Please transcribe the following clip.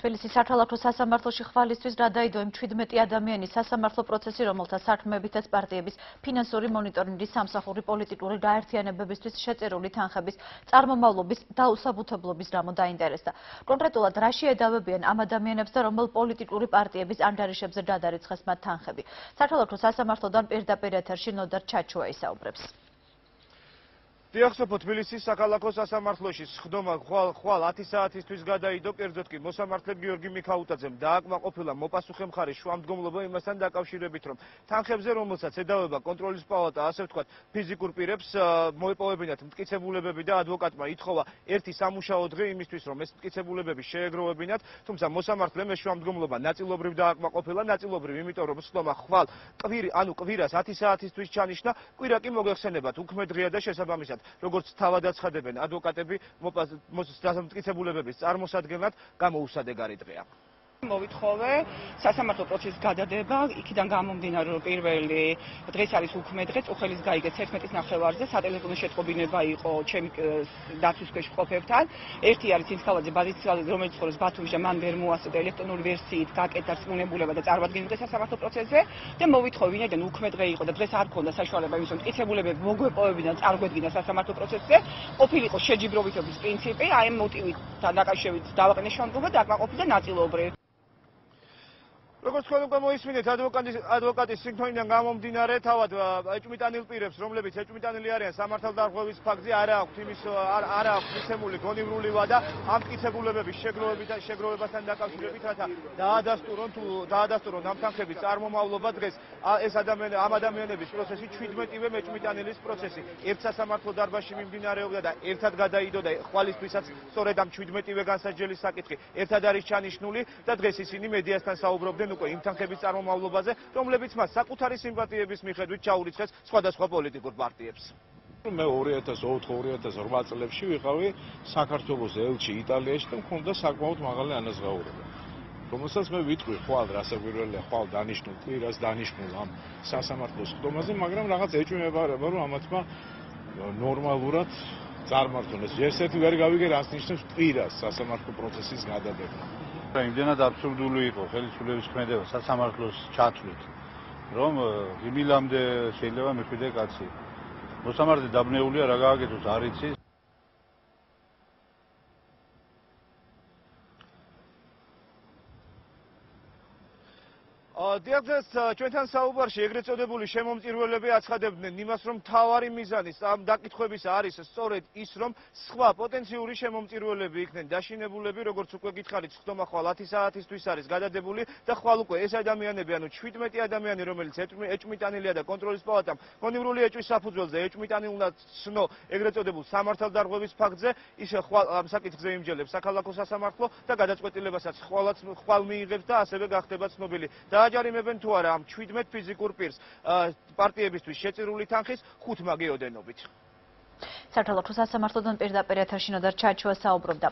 თბილისის სათალათო სასამართლოში ხვალისთვის გადაიდოიმ 17 ადამიანის სასამართლო პროცესი, რომელთა საქმეებითაც პარტიების ფინანსური მონიტორინგის სამსახური პოლიტიკური გაერთიანებებისთვის შეწერული თანხების წარმომავლობის და უსაბუთებლობის გამო დაინტერესდა. კონკრეტულად რაში ედავებიან ამ ადამიანებს და რომელ პოლიტიკური პარტიების ანგარიშებზე გადარიცხეს მათ თანხები. სათალათო სასამართლოდან პირდაპირ ეთერში ნოდარ ჩაჩუა ისაუბრებს. Diaxopot Tbilisis Sakalakos Samartloshis, Khdoma Khval 10 საათისთვის გადაიდო კერძოდ კი მოსამართლე გიორგი მიქაუტაძემ დააკმაყოფილა მოპასუხემ ხარი შუამდგომლობა იმასთან დაკავშირებით რომ თანხებზე რომელსაც ედავება კონტროლის პალატა ასე ვთქვათ ფიზიკურ პირებს მოეპოვებინათ მტკიცებულებები და ადვოკატმა ითხოვა ერთი სამუშაო დღე იმისთვის რომ ეს მტკიცებულებები შეეგროვებინათ თუმცა მოსამართლემ შუამდგომლობა ნაწილობრივ დააკმაყოფილა ნაწილობრივ იმიტომ რომ სხდომა ხვალ კვირი ანუ კვირას 10 საათისთვის ჩანიშნა კვირა კი მოგეხსენებათ უქმე დღეა და შესაბამისად როგორც თავადაცხადებენ ადვოკატები მტკიცებულებების წარმოსადგენლად გამოუსადეგარი დღეა. Მოვითხოვე სასამართლო პროცესის გადადება იქიდან გამომდინარე რომ პირველი დღეს არის უქმე დღე წუხელის გაიგეს 11:15-ზე სატელეფონო შეტყობინება იყო ჩემი დაცვის ქვეშ მყოფებთან ერთი არის ცინცქალაძე ბაზისცალაძე რომელიც ცხოვრობს ბათუმში და მან ვერ მოასწრო ელექტრონული ვერსიით გაკეთდა წმუნებულება და წარმოადგენდა სასამართლო პროცესზე და მოვითხოვე ვინაიდან უქმე დღე იყო და დღეს არ ქონდა საშუალება იმის რომ მტკიცებულებები მოგვეპოვებინათ წარგვედგინათ სასამართლო პროცესზე ყოფილიყო შეჯიბრობითობის პრინციპი აი ამ მოტივთან დაკავშირებით დავაყენეს შუამდგომლობა და აკმაყოფილა ნაწილობრივ როგორც ხოლმე მოისმინეთ ადვოკატის სინქრონიდან გამომდინარე თავად ეჭვმიტანილ პირებს რომლებიც ეჭვმიტანილი არიან სამართალდამხმობის ფაქტზე არა აქვთ იმის არა აქვთ მიცემული გონივრული ვადა ამ მტკიცებულებების შეგროვებასთან დაკავშირებით რათა დაადასტურონ ამ თანხების წარმომავლობა დღეს ეს ამ ადამიანების პროცესი 17-ივე ეჭვმიტანილის პროცესი ერთ სასამართლო დარბაზში მიმდინარეობდა და ერთად გადაიდო და ხვალისთვისაც სწორედ ამ 17-ივე განსაჯელის საკითხი ერთად არის ჩანიშნული და დღეს ისინი მედიასთან საუბრობდნენ უკვე იმ თანხების წარმომავლობაზე, რომლებიც მას საკუთარი სიმპათიების მიხედვით ჩაურიცხეს სხვადასხვა პოლიტიკურ პარტიებს. მე 2004-2008 წლებში ვიყავი საქართველოს ელჩი იტალიაში და მქონდა საკმაოდ მაღალი ანაზღაურება. რომელსაც მე ვიტყვი ხვალ რასაკვირველია, ხვალ დანიშნულ კვირას, დანიშნულ ამ სასამართლოს ხდომაზე, მაგრამ რაღაც ეჭვმებარება, რომ ამათმა ნორმალურად წარმართონ. ესეთი ვერ გავიგე რას ნიშნავს კვირას სასამართლო პროცესის გადადება. იმდენად აბსურდული იყო ხელისუფლების ქმედება სასამართლოს ჩათვლით რომ მილამდე შეიძლება მეხვიდე კაცი მოსამართლე დაბნეულია რა გააკეთოს არ იცის დიახ, ჩვენთან საუბარში ეგრეთ წოდებული შემომწირველები აცხადებდნენ იმას, რომ მთავარი მიზანი ამ დაკითხვების არის სწორედ ის, რომ სხვა პოტენციური შემომწირველები იქნენ დაშინებულები, როგორც უკვე გითხარით, ხდომა ხვალ 10 საათისთვის არის გადადებული და ხვალ უკვე ეს ადამიანები, ანუ 17 ადამიანი, რომელიც ეჭვმიტანილია და კონტროლის პალატამ გონივრული ეჭვის საფუძველზე ეჭვმიტანილნად ცნო ეგრეთ წოდებულ სამართალდამხმობის ფაქტზე, ის ხვალ ამ საკითხზე იმჯელებს საქალაქო სასამართლო და გადაწყვეტილებასაც ხვალ მიიღებს და ასევე გახდება ცნობილი. აჯარიმებენ თუ არა ამ 17 ფიზიკურ პირს პარტიებისთვის შეწირული თანხის 5 მაგეოდენობით. სათალათო სასამართლოდან პირდაპირ ეთერში ნოდარ ჩაჩუა საუბრობდა.